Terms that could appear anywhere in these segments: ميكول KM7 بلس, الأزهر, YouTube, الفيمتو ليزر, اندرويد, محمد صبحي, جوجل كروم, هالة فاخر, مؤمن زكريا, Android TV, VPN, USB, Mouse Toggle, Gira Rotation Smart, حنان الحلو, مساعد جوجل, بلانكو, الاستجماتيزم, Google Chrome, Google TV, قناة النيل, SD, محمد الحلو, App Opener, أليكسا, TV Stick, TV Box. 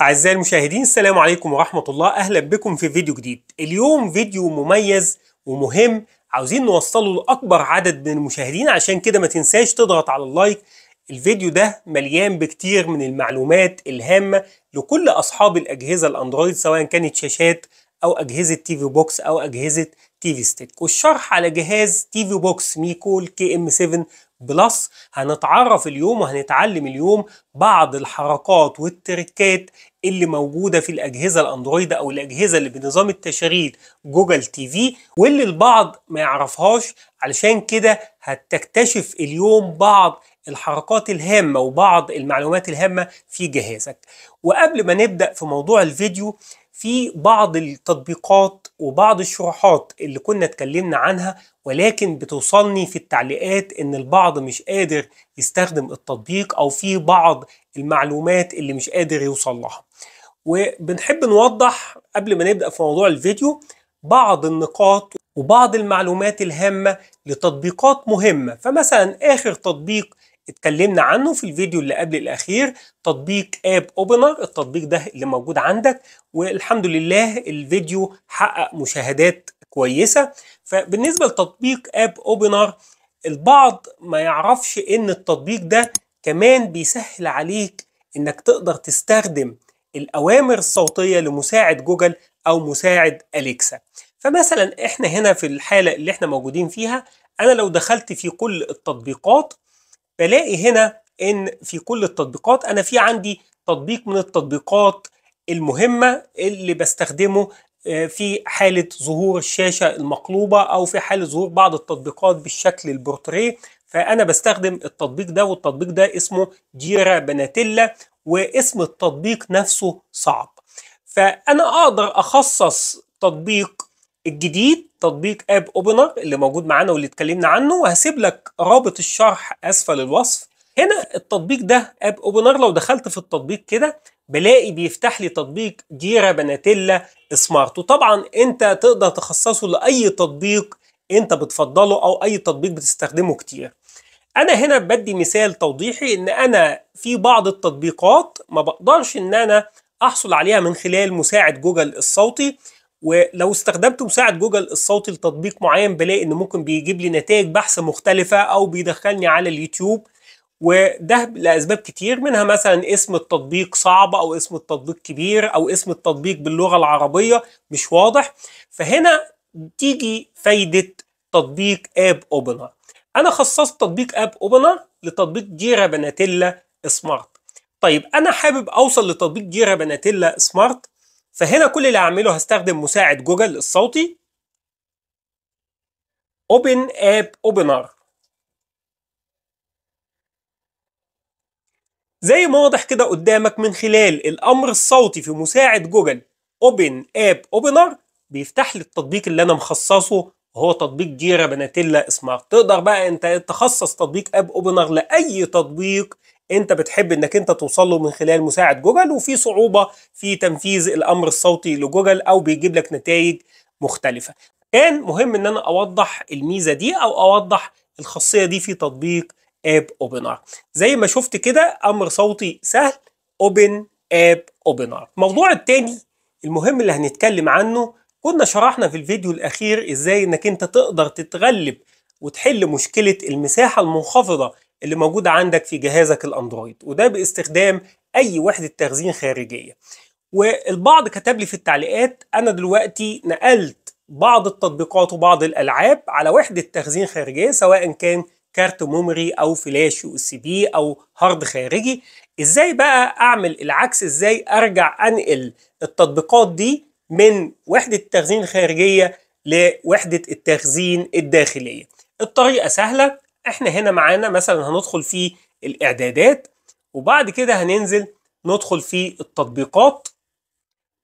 أعزائي المشاهدين، السلام عليكم ورحمة الله. أهلا بكم في فيديو جديد. اليوم فيديو مميز ومهم عاوزين نوصله لأكبر عدد من المشاهدين، عشان كده ما تنساش تضغط على اللايك. الفيديو ده مليان بكتير من المعلومات الهامة لكل أصحاب الأجهزة الأندرويد، سواء كانت شاشات أو أجهزة تي في بوكس أو أجهزة تي في ستيك. والشرح على جهاز تي في بوكس ميكول KM7 بلس. هنتعرف اليوم وهنتعلم اليوم بعض الحركات والتركات اللي موجودة في الأجهزة الأندرويد أو الأجهزة اللي بنظام التشغيل جوجل تي في، واللي البعض ما يعرفهاش. علشان كده هتكتشف اليوم بعض الحركات الهامة وبعض المعلومات الهامة في جهازك. وقبل ما نبدأ في موضوع الفيديو، في بعض التطبيقات وبعض الشروحات اللي كنا اتكلمنا عنها، ولكن بتوصلني في التعليقات ان البعض مش قادر يستخدم التطبيق او في بعض المعلومات اللي مش قادر يوصل لها. وبنحب نوضح قبل ما نبدأ في موضوع الفيديو بعض النقاط وبعض المعلومات الهامة لتطبيقات مهمة. فمثلا اخر تطبيق اتكلمنا عنه في الفيديو اللي قبل الأخير تطبيق اب اوبنر، التطبيق ده اللي موجود عندك، والحمد لله الفيديو حقق مشاهدات كويسة. فبالنسبة لتطبيق اب اوبنر، البعض ما يعرفش ان التطبيق ده كمان بيسهل عليك انك تقدر تستخدم الأوامر الصوتية لمساعد جوجل او مساعد أليكسا. فمثلا احنا هنا في الحالة اللي احنا موجودين فيها، انا لو دخلت في كل التطبيقات بلاقي هنا ان في كل التطبيقات انا في عندي تطبيق من التطبيقات المهمة اللي بستخدمه في حالة ظهور الشاشة المقلوبة او في حالة ظهور بعض التطبيقات بالشكل البورتريه. فانا بستخدم التطبيق ده، والتطبيق ده اسمه جيرا بناتيلا، واسم التطبيق نفسه صعب. فانا اقدر اخصص تطبيق الجديد تطبيق اب اوبنر اللي موجود معانا واللي اتكلمنا عنه، وهسيب لك رابط الشرح اسفل الوصف. هنا التطبيق ده اب اوبنر، لو دخلت في التطبيق كده بلاقي بيفتح لي تطبيق جيرا بناتيلا سمارت. وطبعا انت تقدر تخصصه لاي تطبيق انت بتفضله او اي تطبيق بتستخدمه كتير. انا هنا بدي مثال توضيحي ان انا في بعض التطبيقات ما بقدرش ان انا احصل عليها من خلال مساعد جوجل الصوتي، ولو استخدمت مساعد جوجل الصوتي لتطبيق معين بلاقي ان ممكن بيجيب لي نتائج بحث مختلفة او بيدخلني على اليوتيوب، وده لأسباب كتير، منها مثلا اسم التطبيق صعب او اسم التطبيق كبير او اسم التطبيق باللغة العربية مش واضح. فهنا تيجي فايدة تطبيق اب اوبنر. انا خصصت تطبيق اب اوبنر لتطبيق جيرا بناتيلا سمارت. طيب انا حابب اوصل لتطبيق جيرا بناتيلا سمارت، فهنا كل اللي هعمله هستخدم مساعد جوجل الصوتي، اوبن اب اوبنر. زي ما واضح كده قدامك من خلال الامر الصوتي في مساعد جوجل اوبن اب اوبنر بيفتح لي التطبيق اللي انا مخصصه، وهو تطبيق جيرا بناتيلا سمارت. تقدر بقى انت تخصص تطبيق اب اوبنر لاي تطبيق انت بتحب انك انت توصله من خلال مساعد جوجل، وفي صعوبة في تنفيذ الامر الصوتي لجوجل او بيجيب لك نتائج مختلفة. كان مهم ان انا اوضح الميزة دي او اوضح الخاصية دي في تطبيق اب اوبنر. زي ما شفت كده امر صوتي سهل، اوبن اب اوبنر. الموضوع التاني المهم اللي هنتكلم عنه، كنا شرحنا في الفيديو الاخير ازاي انك انت تقدر تتغلب وتحل مشكلة المساحة المنخفضة اللي موجودة عندك في جهازك الأندرويد، وده باستخدام أي وحدة تخزين خارجية. والبعض كتب لي في التعليقات أنا دلوقتي نقلت بعض التطبيقات وبعض الألعاب على وحدة تخزين خارجية، سواء كان كارت ميموري أو فلاش USB أو هارد خارجي. إزاي بقى أعمل العكس؟ إزاي أرجع أنقل التطبيقات دي من وحدة التخزين الخارجية لوحدة التخزين الداخلية؟ الطريقة سهلة. احنا هنا معانا مثلا هندخل في الاعدادات، وبعد كده هننزل ندخل في التطبيقات.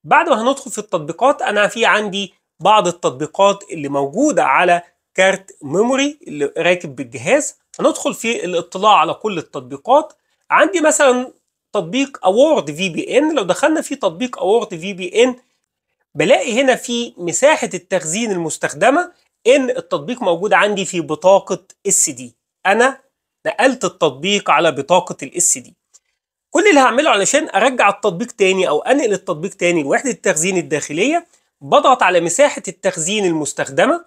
بعد ما هندخل في التطبيقات، انا في عندي بعض التطبيقات اللي موجودة على كارت ميموري اللي راكب بالجهاز. هندخل في الاطلاع على كل التطبيقات. عندي مثلا تطبيق اوورد VPN. لو دخلنا في تطبيق اوورد VPN بلاقي هنا في مساحة التخزين المستخدمة ان التطبيق موجود عندي في بطاقة SD. انا نقلت التطبيق على بطاقة SD. كل اللي هعمله علشان ارجع التطبيق تاني او انقل التطبيق تاني لوحدة التخزين الداخلية، بضغط على مساحة التخزين المستخدمة،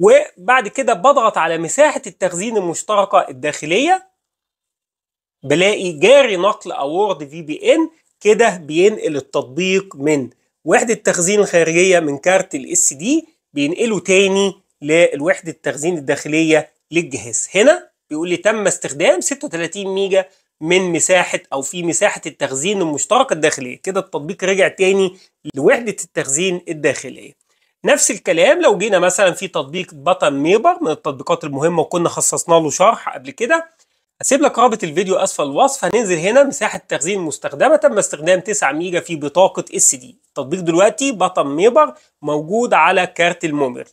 وبعد كده بضغط على مساحة التخزين المشتركة الداخلية، بلاقي جاري نقل او وورد في بي ان، كده بينقل التطبيق من وحدة التخزين الخارجية من كارت الاس دي بينقله تاني للوحدة التخزين الداخلية للجهاز. هنا بيقول لي تم استخدام 36 ميجا من مساحة او في مساحة التخزين المشتركة الداخلية، كده التطبيق رجع تاني لوحدة التخزين الداخلية. نفس الكلام لو جينا مثلا في تطبيق باتن ميبر من التطبيقات المهمة وكنا خصصنا له شرح قبل كده، هسيب لك رابط الفيديو اسفل الوصف. هننزل هنا مساحة تخزين مستخدمة، تم استخدام 9 ميجا في بطاقة اس دي. التطبيق دلوقتي باتن ميبر موجود على كارت الميموري.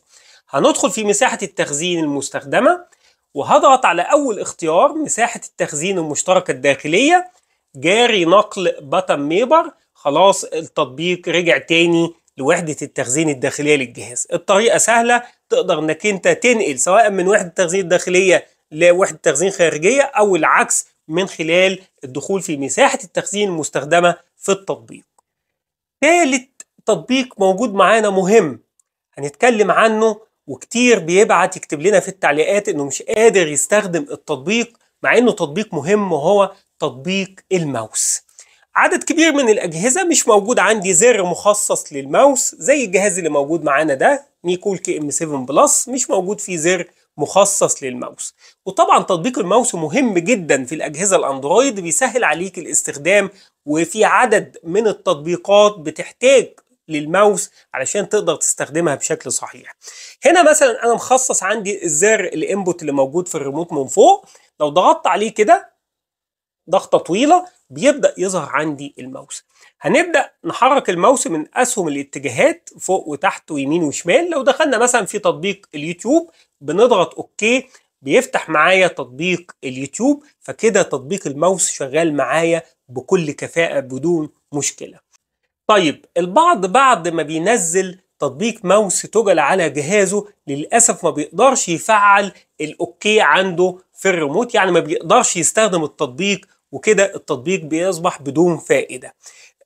هندخل في مساحة التخزين المستخدمة وهضغط على اول اختيار مساحة التخزين المشتركة الداخلية، جاري نقل باتن ميبر، خلاص التطبيق رجع تاني لوحدة التخزين الداخلية للجهاز. الطريقة سهلة، تقدر انك انت تنقل سواء من وحدة التخزين الداخلية لوحدة تخزين خارجية او العكس من خلال الدخول في مساحة التخزين المستخدمة في التطبيق. ثالث تطبيق موجود معانا مهم هنتكلم عنه، وكتير بيبعت يكتب لنا في التعليقات انه مش قادر يستخدم التطبيق مع انه تطبيق مهم، وهو تطبيق الماوس. عدد كبير من الاجهزة مش موجود عندي زر مخصص للماوس، زي الجهاز اللي موجود معانا ده ميكول KM7 بلس مش موجود فيه زر مخصص للماوس. وطبعا تطبيق الماوس مهم جدا في الاجهزة الاندرويد، بيسهل عليك الاستخدام، وفي عدد من التطبيقات بتحتاج للماوس علشان تقدر تستخدمها بشكل صحيح. هنا مثلا انا مخصص عندي الزر الانبوت اللي موجود في الريموت من فوق، لو ضغطت عليه كده ضغطة طويلة بيبدأ يظهر عندي الماوس. هنبدأ نحرك الماوس من اسهم الاتجاهات فوق وتحت ويمين وشمال. لو دخلنا مثلا في تطبيق اليوتيوب بنضغط اوكي بيفتح معايا تطبيق اليوتيوب، فكده تطبيق الماوس شغال معايا بكل كفاءة بدون مشكلة. طيب البعض بعد ما بينزل تطبيق ماوس توجل على جهازه للأسف ما بيقدرش يفعل الأوكي عنده في الريموت، يعني ما بيقدرش يستخدم التطبيق، وكده التطبيق بيصبح بدون فائدة.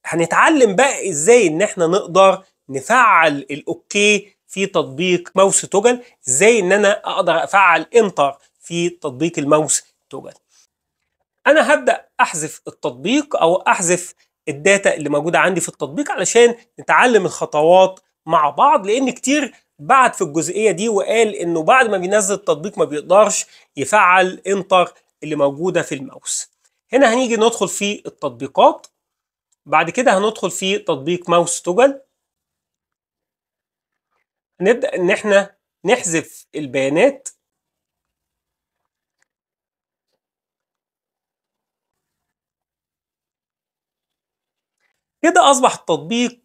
هنتعلم بقى إزاي إن إحنا نقدر نفعل الأوكي في تطبيق ماوس توجل، إزاي إن أنا أقدر أفعل إنتر في تطبيق الماوس توجل. أنا هبدأ أحذف التطبيق أو أحذف الداتا اللي موجودة عندي في التطبيق علشان نتعلم الخطوات مع بعض، لان كتير بعد في الجزئية دي وقال انه بعد ما بينزل التطبيق ما بيقدرش يفعل انتر اللي موجودة في الماوس. هنا هنيجي ندخل في التطبيقات، بعد كده هندخل في تطبيق ماوس توجل، هنبدأ ان احنا نحذف البيانات. كده اصبح التطبيق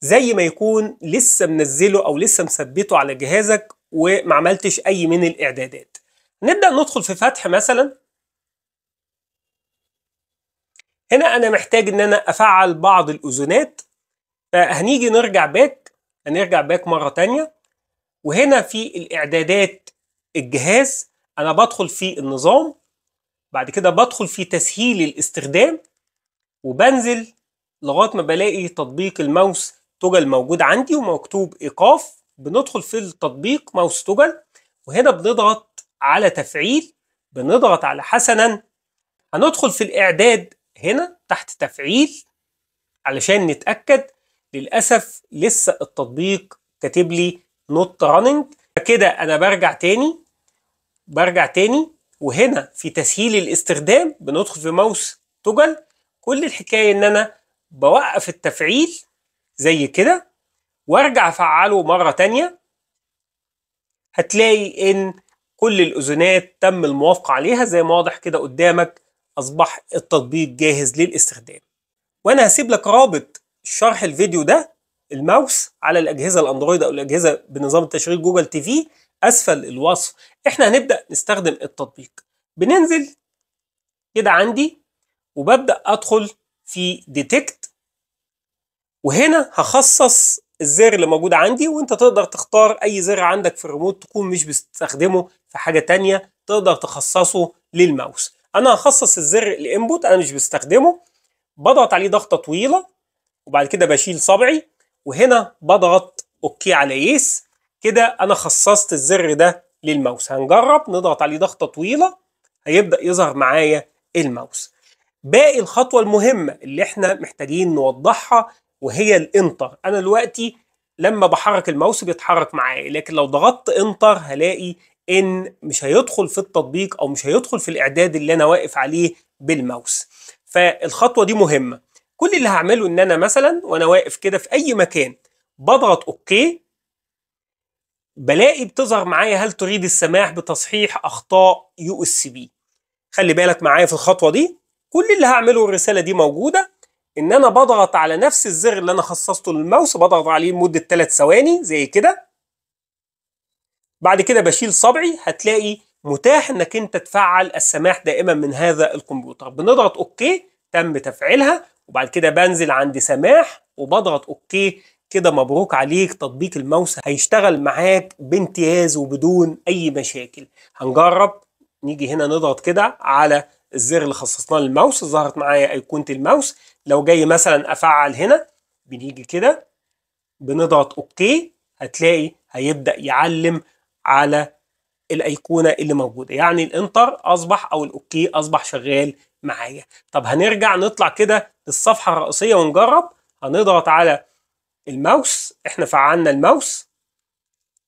زي ما يكون لسه منزله او لسه مثبته على جهازك وما عملتش اي من الاعدادات. نبدأ ندخل في فتح مثلا. هنا انا محتاج ان انا افعل بعض الاذونات، فهنيجي نرجع باك، هنرجع باك مرة تانية، وهنا في الاعدادات الجهاز انا بدخل في النظام، بعد كده بدخل في تسهيل الاستخدام، وبنزل لغاية ما بلاقي تطبيق الماوس توجل موجود عندي ومكتوب ايقاف. بندخل في التطبيق ماوس توجل وهنا بنضغط على تفعيل، بنضغط على حسنا، هندخل في الاعداد هنا تحت تفعيل علشان نتأكد. للأسف لسه التطبيق كاتب لي نوت راننج، فكده انا برجع تاني وهنا في تسهيل الاستخدام بندخل في ماوس توجل. كل الحكاية ان انا بوقف التفعيل زي كده وارجع افعله مرة تانية، هتلاقي ان كل الاذونات تم الموافقة عليها زي ما واضح كده قدامك، اصبح التطبيق جاهز للاستخدام. وانا هسيب لك رابط شرح الفيديو ده الماوس على الاجهزة الاندرويد او الاجهزة بنظام التشغيل جوجل تي في اسفل الوصف. احنا هنبدأ نستخدم التطبيق، بننزل كده عندي وببدأ ادخل في ديتكت، وهنا هخصص الزر اللي موجود عندي، وانت تقدر تختار اي زر عندك في الريموت تكون مش بتستخدمه في حاجة تانية تقدر تخصصه للماوس. انا هخصص الزر الانبوت، انا مش بستخدمه، بضغط عليه ضغطه طويله وبعد كده بشيل صبعي وهنا بضغط اوكي على يس. كده انا خصصت الزر ده للماوس. هنجرب نضغط عليه ضغطه طويله، هيبدا يظهر معايا الماوس. باقي الخطوه المهمه اللي احنا محتاجين نوضحها وهي الانتر. انا دلوقتي لما بحرك الماوس بيتحرك معايا، لكن لو ضغطت انتر هلاقي ان مش هيدخل في التطبيق او مش هيدخل في الاعداد اللي انا واقف عليه بالماوس. فالخطوه دي مهمه. كل اللي هعمله ان انا مثلا وانا واقف كده في اي مكان بضغط اوكي، بلاقي بتظهر معايا هل تريد السماح بتصحيح اخطاء USB. خلي بالك معايا في الخطوه دي، كل اللي هعمله الرساله دي موجوده، ان انا بضغط على نفس الزر اللي انا خصصته للماوس، بضغط عليه لمده 3 ثواني زي كده، بعد كده بشيل صبعي. هتلاقي متاح انك انت تفعل السماح دائما من هذا الكمبيوتر. بنضغط اوكي، تم تفعيلها، وبعد كده بنزل عند سماح وبضغط اوكي. كده مبروك عليك، تطبيق الماوس هيشتغل معاك بامتياز وبدون اي مشاكل. هنجرب نيجي هنا نضغط كده على الزر اللي خصصناه للماوس، ظهرت معايا ايقونة الماوس. لو جاي مثلا افعل هنا، بنيجي كده بنضغط اوكي، هتلاقي هيبدأ يعلم على الايقونة اللي موجودة، يعني الانتر اصبح او الاوكي اصبح شغال معايا. طب هنرجع نطلع كده للصفحة الرئيسية ونجرب. هنضغط على الماوس، احنا فعلنا الماوس،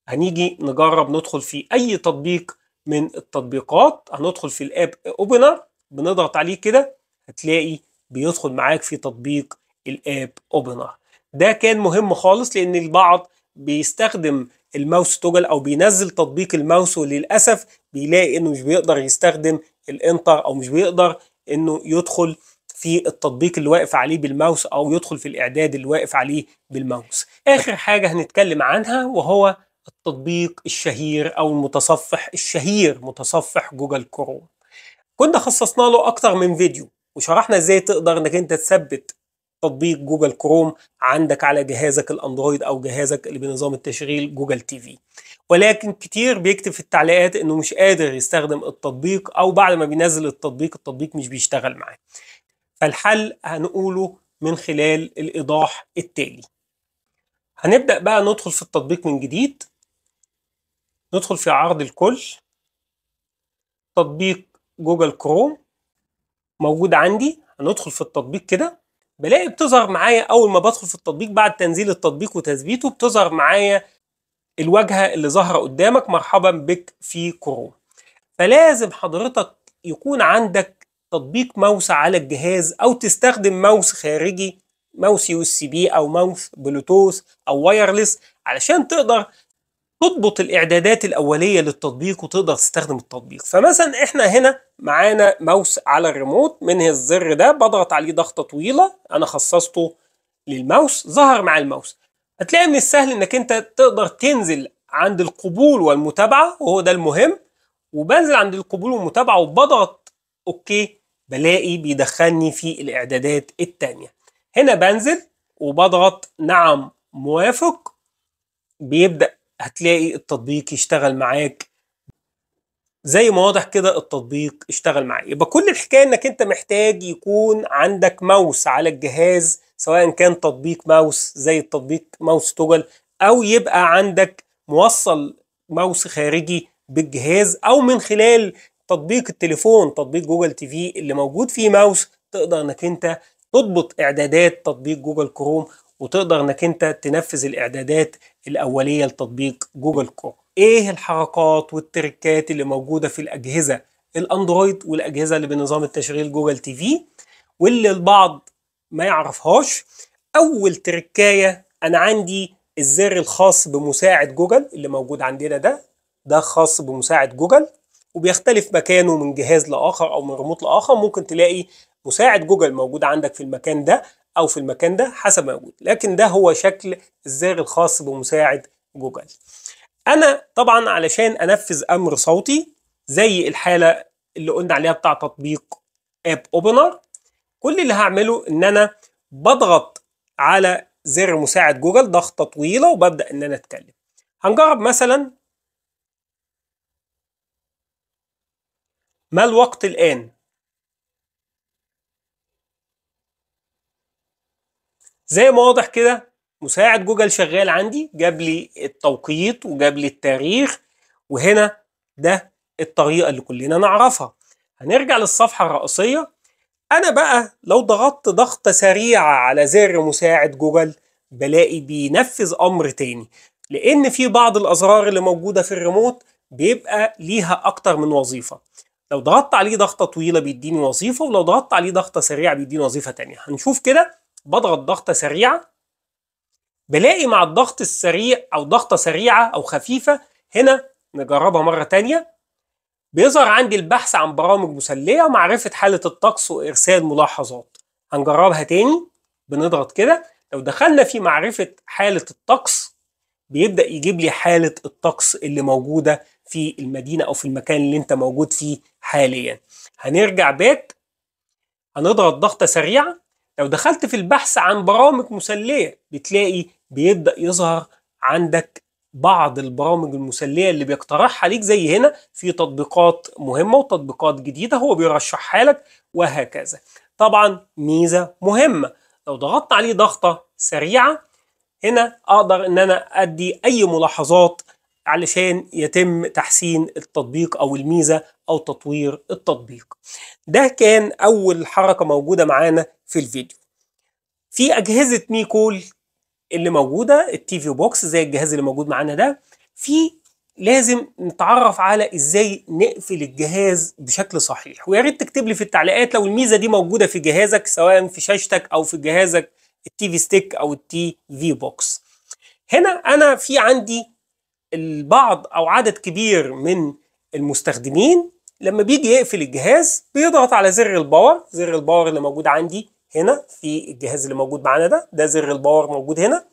هنيجي نجرب ندخل في اي تطبيق من التطبيقات. هندخل في الاب اوبنر، بنضغط عليه كده هتلاقي بيدخل معاك في تطبيق الاب اوبنر. ده كان مهم خالص لان البعض بيستخدم الماوس توجل او بينزل تطبيق الماوس وللاسف بيلاقي انه مش بيقدر يستخدم الانتر او مش بيقدر انه يدخل في التطبيق اللي واقف عليه بالماوس او يدخل في الاعداد اللي واقف عليه بالماوس. اخر حاجه هنتكلم عنها وهو التطبيق الشهير او المتصفح الشهير، متصفح جوجل كروم. كنا خصصنا له اكتر من فيديو وشرحنا ازاي تقدر انك انت تثبت تطبيق جوجل كروم عندك على جهازك الاندرويد او جهازك اللي بنظام التشغيل جوجل تي في. ولكن كتير بيكتب في التعليقات انه مش قادر يستخدم التطبيق او بعد ما بينزل التطبيق مش بيشتغل معاه. فالحل هنقوله من خلال الايضاح التالي. هنبدأ بقى ندخل في التطبيق من جديد، ندخل في عرض الكل، تطبيق جوجل كروم موجود عندي. هندخل في التطبيق كده، بلاقي بتظهر معايا اول ما بدخل في التطبيق بعد تنزيل التطبيق وتثبيته بتظهر معايا الواجهه اللي ظاهره قدامك، مرحبا بك في كروم. فلازم حضرتك يكون عندك تطبيق ماوس على الجهاز او تستخدم ماوس خارجي، ماوس USB او ماوس بلوتوث او وايرلس، علشان تقدر تضبط الاعدادات الاوليه للتطبيق وتقدر تستخدم التطبيق. فمثلا احنا هنا معانا ماوس على الريموت، منه الزر ده بضغط عليه ضغطه طويله، انا خصصته للماوس، ظهر مع الماوس. هتلاقي من السهل انك انت تقدر تنزل عند القبول والمتابعه وهو ده المهم. وبنزل عند القبول والمتابعه وبضغط اوكي، بلاقي بيدخلني في الاعدادات الثانيه. هنا بنزل وبضغط نعم موافق، بيبدأ هتلاقي التطبيق يشتغل معاك زي ما واضح كده، التطبيق اشتغل معاك. يبقى كل الحكاية انك انت محتاج يكون عندك ماوس على الجهاز، سواء كان تطبيق ماوس زي التطبيق ماوس توجل او يبقى عندك موصل ماوس خارجي بالجهاز، او من خلال تطبيق التليفون تطبيق جوجل تي في اللي موجود فيه ماوس تقدر انك انت تضبط اعدادات تطبيق جوجل كروم وتقدر انك انت تنفذ الاعدادات الاوليه لتطبيق جوجل كروم. ايه الحركات والتركات اللي موجوده في الاجهزه الاندرويد والاجهزه اللي بنظام التشغيل جوجل تي في واللي البعض ما يعرفهاش؟ اول تركايه، انا عندي الزر الخاص بمساعد جوجل اللي موجود عندنا ده خاص بمساعد جوجل وبيختلف مكانه من جهاز لاخر او من ريموت لاخر. ممكن تلاقي مساعد جوجل موجود عندك في المكان ده او في المكان ده حسب ما موجود، لكن ده هو شكل الزر الخاص بمساعد جوجل. انا طبعا علشان انفذ امر صوتي زي الحاله اللي قلنا عليها بتاع تطبيق اب اوبنر، كل اللي هعمله ان انا بضغط على زر مساعد جوجل ضغطه طويله وببدا ان انا اتكلم. هنجرب مثلا، ما الوقت الان؟ زي ما واضح كده مساعد جوجل شغال عندي، جاب لي التوقيت وجاب لي التاريخ، وهنا ده الطريقة اللي كلنا نعرفها. هنرجع للصفحة الرئيسية. انا بقى لو ضغطت ضغطة سريعة على زر مساعد جوجل بلاقي بينفذ امر تاني، لان في بعض الازرار اللي موجودة في الريموت بيبقى ليها اكتر من وظيفة. لو ضغطت عليه ضغطة طويلة بيديني وظيفة، ولو ضغطت عليه ضغطة سريعة بيديني وظيفة تانية. هنشوف كده. بضغط ضغطة سريعة بلاقي مع الضغط السريع او ضغطة سريعة او خفيفة، هنا نجربها مرة تانية، بيظهر عندي البحث عن برامج مسلية، معرفة حالة الطقس، وإرسال ملاحظات. هنجربها تاني. بنضغط كده، لو دخلنا في معرفة حالة الطقس بيبدأ يجيب لي حالة الطقس اللي موجودة في المدينة أو في المكان اللي أنت موجود فيه حاليا. هنرجع باك، هنضغط ضغطة سريعة، لو دخلت في البحث عن برامج مسلية بتلاقي بيبدأ يظهر عندك بعض البرامج المسلية اللي بيقترحها عليك، زي هنا في تطبيقات مهمة وتطبيقات جديدة هو بيرشحها لك وهكذا. طبعا ميزة مهمة، لو ضغطت عليه ضغطة سريعة هنا اقدر ان انا ادي اي ملاحظات علشان يتم تحسين التطبيق او الميزة او تطوير التطبيق. ده كان اول حركة موجودة معانا في الفيديو. في اجهزة ميكول اللي موجودة التي في بوكس زي الجهاز اللي موجود معانا ده، لازم نتعرف على ازاي نقفل الجهاز بشكل صحيح. ويا ريت تكتب لي في التعليقات لو الميزة دي موجودة في جهازك، سواء في شاشتك او في جهازك التي في ستيك او التي في بوكس. هنا انا في عندي البعض او عدد كبير من المستخدمين لما بيجي يقفل الجهاز بيضغط على زر الباور. زر الباور اللي موجود عندي هنا في الجهاز اللي موجود معانا ده، ده زر الباور موجود هنا.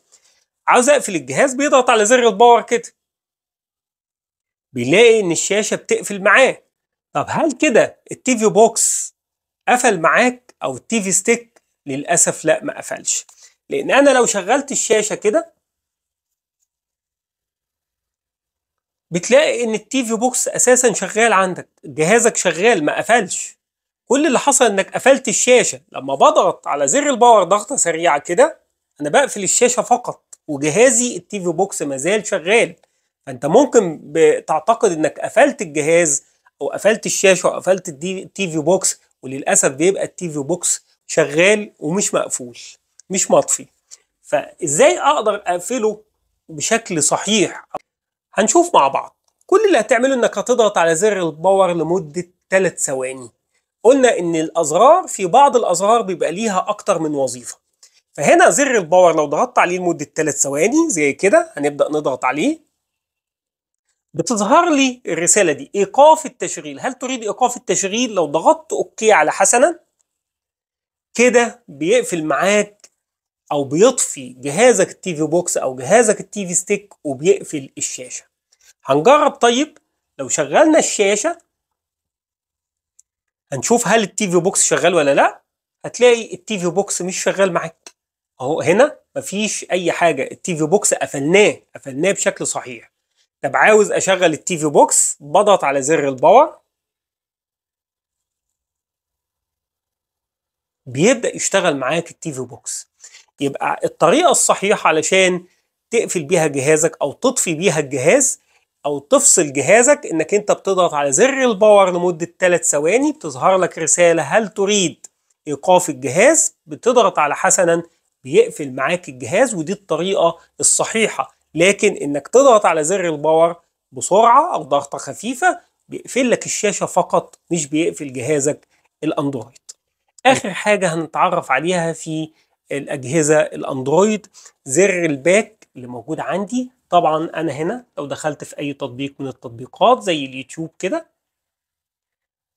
عاوز اقفل الجهاز بيضغط على زر الباور كده، بيلاقي ان الشاشة بتقفل معاه. طب هل كده التي في بوكس قفل معاك او التي في ستيك؟ للأسف لا، ما قفلش، لان انا لو شغلت الشاشة كده بتلاقي ان التي في بوكس اساسا شغال عندك، جهازك شغال ما قفلش، كل اللي حصل انك قفلت الشاشة. لما بضغط على زر الباور ضغطة سريعة كده انا بقفل الشاشة فقط، وجهازي التي في بوكس مازال شغال. فانت ممكن بتعتقد انك قفلت الجهاز او قفلت الشاشة او قفلت التي في بوكس، وللأسف بيبقى التي في بوكس شغال ومش مقفول، مش مطفي. فازاي اقدر اقفله بشكل صحيح؟ هنشوف مع بعض. كل اللي هتعمله انك هتضغط على زر الباور لمدة 3 ثواني. قلنا ان الازرار في بعض الازرار بيبقى ليها اكتر من وظيفة، فهنا زر الباور لو ضغطت عليه لمدة 3 ثواني زي كده، هنبدأ نضغط عليه بتظهر لي الرسالة دي، ايقاف التشغيل، هل تريد ايقاف التشغيل؟ لو ضغطت اوكي على حسنا كده بيقفل معاك او بيطفي جهازك التي في بوكس او جهازك التي في ستيك وبيقفل الشاشة. هنجرب. طيب لو شغلنا الشاشة هنشوف هل التي في بوكس شغال ولا لا. هتلاقي التي في بوكس مش شغال معاك اهو، هنا مفيش اي حاجه، التي في بوكس قفلناه بشكل صحيح. طب عاوز اشغل التي في بوكس، بضغط على زر الباور بيبدا يشتغل معاك التي في بوكس. يبقى الطريقه الصحيحه علشان تقفل بيها جهازك او تطفي بيها الجهاز او تفصل جهازك، انك انت بتضغط على زر الباور لمدة 3 ثواني، بتظهر لك رسالة هل تريد ايقاف الجهاز، بتضغط على حسنا بيقفل معاك الجهاز. ودي الطريقة الصحيحة، لكن انك تضغط على زر الباور بسرعة او ضغطة خفيفة بيقفل لك الشاشة فقط، مش بيقفل جهازك الاندرويد. اخر حاجة هنتعرف عليها في الاجهزة الاندرويد زر الباك اللي موجود عندي. طبعا انا هنا لو دخلت في اي تطبيق من التطبيقات زي اليوتيوب كده،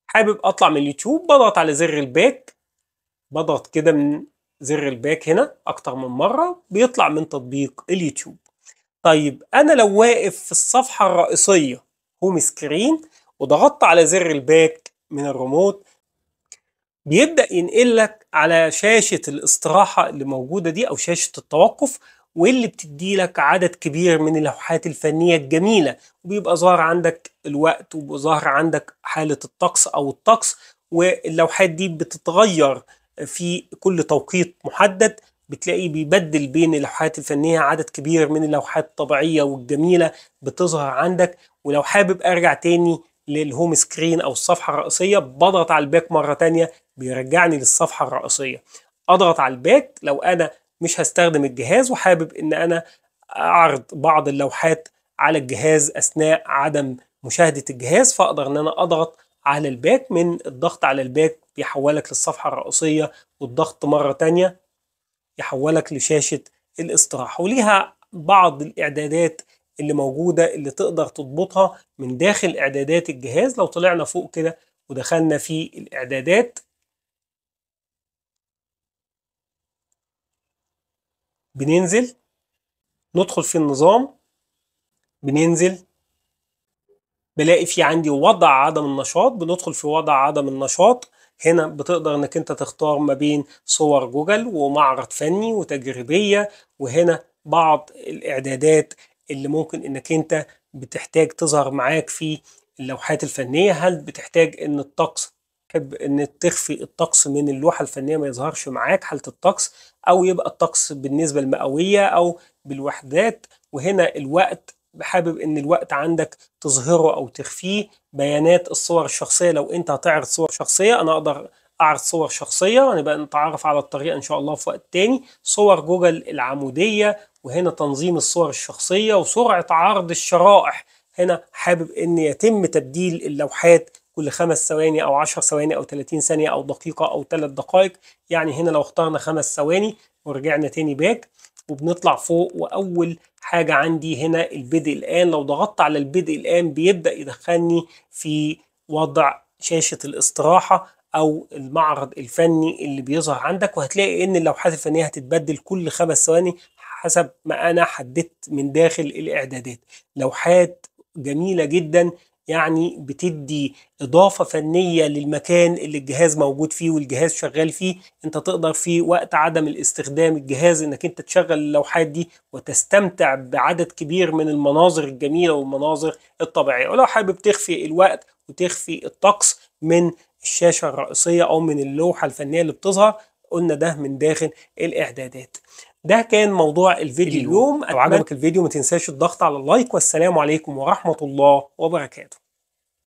حابب اطلع من اليوتيوب بضغط على زر الباك، بضغط كده من زر الباك هنا اكتر من مرة بيطلع من تطبيق اليوتيوب. طيب انا لو واقف في الصفحة الرئيسية هوم سكرين وضغطت على زر الباك من الريموت بيبدأ ينقلك على شاشة الاستراحة اللي موجودة دي او شاشة التوقف، واللي بتدي لك عدد كبير من اللوحات الفنية الجميلة، وبيبقى ظاهر عندك الوقت وظاهر عندك حالة الطقس او الطقس، واللوحات دي بتتغير في كل توقيت محدد، بتلاقيه بيبدل بين اللوحات الفنية، عدد كبير من اللوحات الطبيعية والجميلة بتظهر عندك. ولو حابب ارجع تاني للهوم سكرين او الصفحة الرئيسية، بضغط على الباك مرة تانية بيرجعني للصفحة الرئيسية. اضغط على الباك لو انا مش هستخدم الجهاز وحابب ان انا اعرض بعض اللوحات على الجهاز اثناء عدم مشاهدة الجهاز، فاقدر ان انا اضغط على الباك. من الضغط على الباك بيحولك للصفحة الرئيسية، والضغط مرة تانية يحولك لشاشة الاستراحة. وليها بعض الاعدادات اللي موجودة اللي تقدر تضبطها من داخل اعدادات الجهاز. لو طلعنا فوق كده ودخلنا في الاعدادات بننزل ندخل في النظام، بننزل بلاقي في عندي وضع عدم النشاط، بندخل في وضع عدم النشاط. هنا بتقدر انك انت تختار ما بين صور جوجل ومعرض فني وتجريبية، وهنا بعض الاعدادات اللي ممكن انك انت بتحتاج تظهر معاك في اللوحات الفنية. هل بتحتاج ان الطقس، تحب ان تخفي الطقس من اللوحة الفنية ما يظهرش معاك حالة الطقس، او يبقى الطقس بالنسبة المئوية او بالوحدات. وهنا الوقت، حابب ان الوقت عندك تظهره او تخفيه. بيانات الصور الشخصية، لو انت هتعرض صور شخصية، انا اقدر اعرض صور شخصية ونبقى نتعرف على الطريقة ان شاء الله في وقت تاني. صور جوجل العمودية، وهنا تنظيم الصور الشخصية وسرعة عرض الشرائح. هنا حابب ان يتم تبديل اللوحات كل 5 ثواني او 10 ثواني او 30 ثانية او دقيقة او 3 دقائق. يعني هنا لو اخترنا 5 ثواني ورجعنا تاني باك وبنطلع فوق، واول حاجة عندي هنا البدء الآن. لو ضغطت على البدء الآن بيبدأ يدخلني في وضع شاشة الاستراحة او المعرض الفني اللي بيظهر عندك. وهتلاقي ان اللوحات الفنية هتتبدل كل 5 ثواني حسب ما انا حددت من داخل الاعدادات. لوحات جميلة جدا، يعني بتدي اضافة فنية للمكان اللي الجهاز موجود فيه والجهاز شغال فيه. انت تقدر في وقت عدم الاستخدام الجهاز انك انت تشغل اللوحات دي وتستمتع بعدد كبير من المناظر الجميلة والمناظر الطبيعية. ولو حابب تخفي الوقت وتخفي الطقس من الشاشة الرئيسية او من اللوحة الفنية اللي بتظهر، قلنا ده من داخل الاعدادات. ده كان موضوع الفيديو اليوم. لو عجبك الفيديو ما تنساش الضغط على اللايك، والسلام عليكم ورحمة الله وبركاته.